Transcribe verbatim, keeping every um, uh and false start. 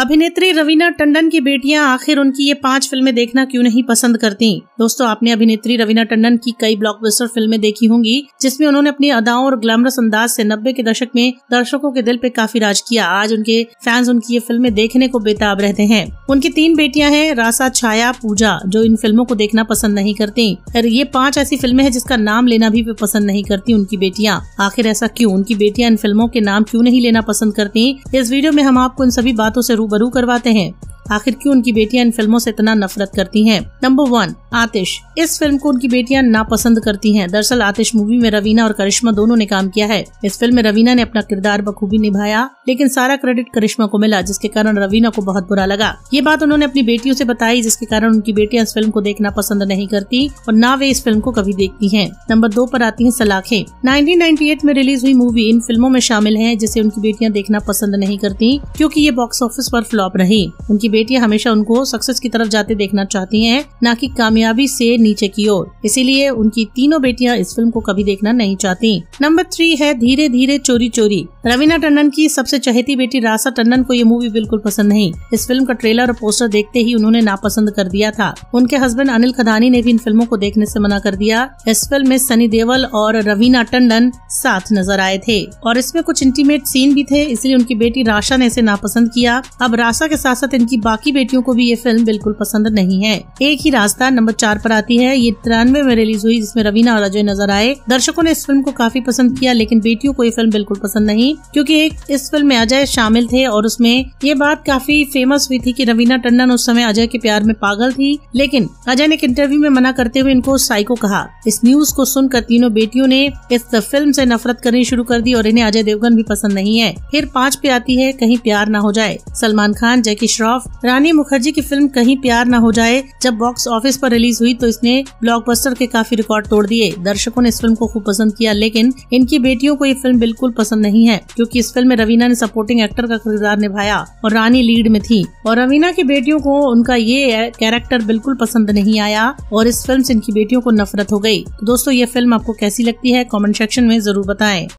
अभिनेत्री रवीना टंडन की बेटियां आखिर उनकी ये पांच फिल्में देखना क्यों नहीं पसंद करती। दोस्तों, आपने अभिनेत्री रवीना टंडन की कई ब्लॉकबस्टर फिल्में देखी होंगी जिसमें उन्होंने अपनी अदाओं और ग्लैमरस अंदाज से नब्बे के दशक में दर्शकों के दिल पे काफी राज किया। आज उनके फैंस उनकी ये फिल्में देखने को बेताब रहते हैं। उनकी तीन बेटियां हैं राशा, छाया, पूजा, जो इन फिल्मों को देखना पसंद नहीं करती। ये पांच ऐसी फिल्में हैं जिसका नाम लेना भी वे पसंद नहीं करती उनकी बेटियां। आखिर ऐसा क्यों? उनकी बेटियां इन फिल्मों के नाम क्यों नहीं लेना पसंद करती? इस वीडियो में हम आपको इन सभी बातों से रूबरू करवाते हैं। आखिर क्यों उनकी बेटियां इन फिल्मों से इतना नफरत करती हैं? Number one, Aatish. इस फिल्म को उनकी बेटियां नापसंद करती हैं। दरअसल आतिश मूवी में रवीना और करिश्मा दोनों ने काम किया है। इस फिल्म में रवीना ने अपना किरदार बखूबी निभाया, लेकिन सारा क्रेडिट करिश्मा को मिला, जिसके कारण रवीना को बहुत बुरा लगा। ये बात उन्होंने अपनी बेटियों से बताई, जिसके कारण उनकी बेटियां इस फिल्म को देखना पसंद नहीं करती और न वे इस फिल्म को कभी देखती है। नंबर दो पर आती है सलाखें। नाइनटीन नाइंटी एट में रिलीज हुई मूवी इन फिल्मों में शामिल है जिसे उनकी बेटियां देखना पसंद नहीं करती, क्योंकि ये बॉक्स ऑफिस पर फ्लॉप रही। उनकी बेटियां हमेशा उनको सक्सेस की तरफ जाते देखना चाहती हैं, न कि कामयाबी से नीचे की ओर। इसीलिए उनकी तीनों बेटियां इस फिल्म को कभी देखना नहीं चाहती। नंबर थ्री है धीरे धीरे चोरी चोरी। रवीना टंडन की सबसे चहेती बेटी राशा टंडन को ये मूवी बिल्कुल पसंद नहीं। इस फिल्म का ट्रेलर और पोस्टर देखते ही उन्होंने नापसंद कर दिया था। उनके हस्बैंड अनिल खदानी ने भी इन फिल्मों को देखने से मना कर दिया। इस फिल्म में सनी देवल और रवीना टंडन साथ नजर आए थे और इसमें कुछ इंटीमेट सीन भी थे, इसलिए उनकी बेटी राशा ने इसे नापसंद किया। अब राशा के साथ साथ इनकी बाकी बेटियों को भी ये फिल्म बिल्कुल पसंद नहीं है। एक ही रास्ता नंबर चार पर आती है। ये तिरानवे में रिलीज हुई जिसमें रवीना और अजय नजर आए। दर्शकों ने इस फिल्म को काफी पसंद किया, लेकिन बेटियों को ये फिल्म बिल्कुल पसंद नहीं, क्योंकि इस फिल्म में अजय शामिल थे और उसमें ये बात काफी फेमस हुई थी कि रवीना टंडन उस समय अजय के प्यार में पागल थी। लेकिन अजय ने एक इंटरव्यू में मना करते हुए इनको साइको कहा। इस न्यूज को सुनकर तीनों बेटियों ने इस फिल्म से नफरत करनी शुरू कर दी और इन्हें अजय देवगन भी पसंद नहीं है। फिर पाँच पे आती है कहीं प्यार न हो जाए। सलमान खान, जैकी श्रॉफ, रानी मुखर्जी की फिल्म कहीं प्यार न हो जाए जब बॉक्स ऑफिस पर रिलीज हुई तो इसने ब्लॉकबस्टर के काफी रिकॉर्ड तोड़ दिए। दर्शकों ने इस फिल्म को खूब पसंद किया, लेकिन इनकी बेटियों को ये फिल्म बिल्कुल पसंद नहीं है, क्योंकि इस फिल्म में रवीना ने सपोर्टिंग एक्टर का किरदार निभाया और रानी लीड में थी और रवीना की बेटियों को उनका ये कैरेक्टर बिल्कुल पसंद नहीं आया और इस फिल्म से इनकी बेटियों को नफरत हो गई। दोस्तों, ये फिल्म आपको कैसी लगती है कॉमेंट सेक्शन में जरूर बताएं।